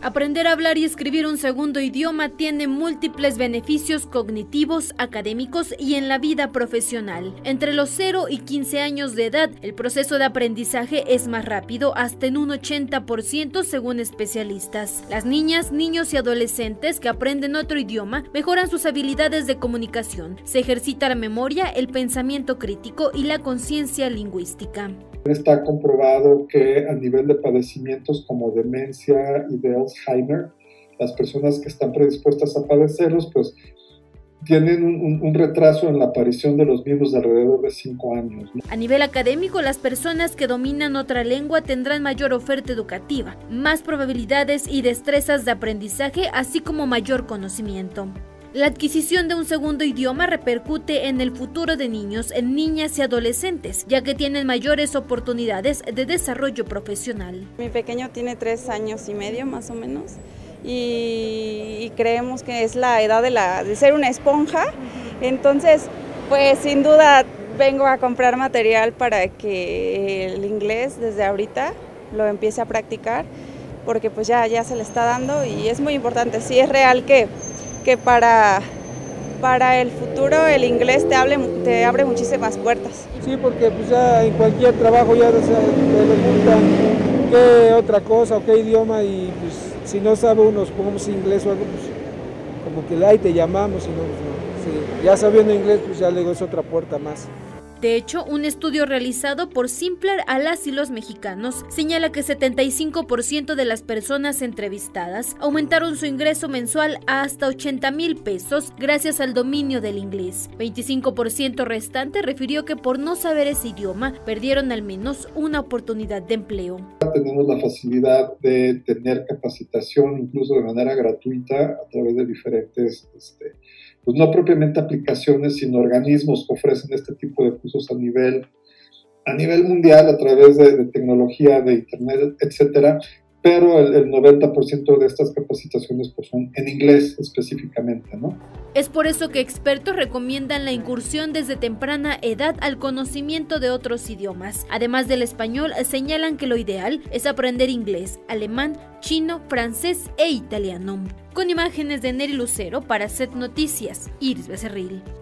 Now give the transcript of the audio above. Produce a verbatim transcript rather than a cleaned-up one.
Aprender a hablar y escribir un segundo idioma tiene múltiples beneficios cognitivos, académicos y en la vida profesional. Entre los cero y quince años de edad, el proceso de aprendizaje es más rápido, hasta en un ochenta por ciento según especialistas. Las niñas, niños y adolescentes que aprenden otro idioma mejoran sus habilidades de comunicación, se ejercita la memoria, el pensamiento crítico y la conciencia lingüística. Está comprobado que a nivel de padecimientos como demencia y de Alzheimer, las personas que están predispuestas a padecerlos, pues tienen un, un retraso en la aparición de los virus de alrededor de cinco años, ¿no? A nivel académico, las personas que dominan otra lengua tendrán mayor oferta educativa, más probabilidades y destrezas de aprendizaje, así como mayor conocimiento. La adquisición de un segundo idioma repercute en el futuro de niños, niñas y adolescentes, ya que tienen mayores oportunidades de desarrollo profesional. Mi pequeño tiene tres años y medio más o menos y, y creemos que es la edad de, la, de ser una esponja, entonces pues sin duda vengo a comprar material para que el inglés desde ahorita lo empiece a practicar porque pues ya, ya se le está dando y es muy importante, sí es real que... que para, para el futuro el inglés te, hable, te abre muchísimas puertas. Sí, porque pues ya en cualquier trabajo ya se preguntan qué otra cosa o qué idioma y pues si no sabe uno, pongamos inglés o algo, pues como que ahí te llamamos y no, pues, no. Sí, ya sabiendo inglés pues ya luego es otra puerta más. De hecho, un estudio realizado por Simpler a las y los mexicanos señala que setenta y cinco por ciento de las personas entrevistadas aumentaron su ingreso mensual a hasta ochenta mil pesos gracias al dominio del inglés. veinticinco por ciento restante refirió que por no saber ese idioma perdieron al menos una oportunidad de empleo. Tenemos la facilidad de tener capacitación incluso de manera gratuita a través de diferentes, este, pues no propiamente aplicaciones, sino organismos que ofrecen este tipo de cursos a nivel, a nivel mundial, a través de, de tecnología, de internet, etcétera, pero el, el noventa por ciento de estas capacitaciones pues, son en inglés específicamente, ¿no? Es por eso que expertos recomiendan la incursión desde temprana edad al conocimiento de otros idiomas. Además del español, señalan que lo ideal es aprender inglés, alemán, chino, francés e italiano. Con imágenes de Nery Lucero para Set Noticias, Iris Becerril.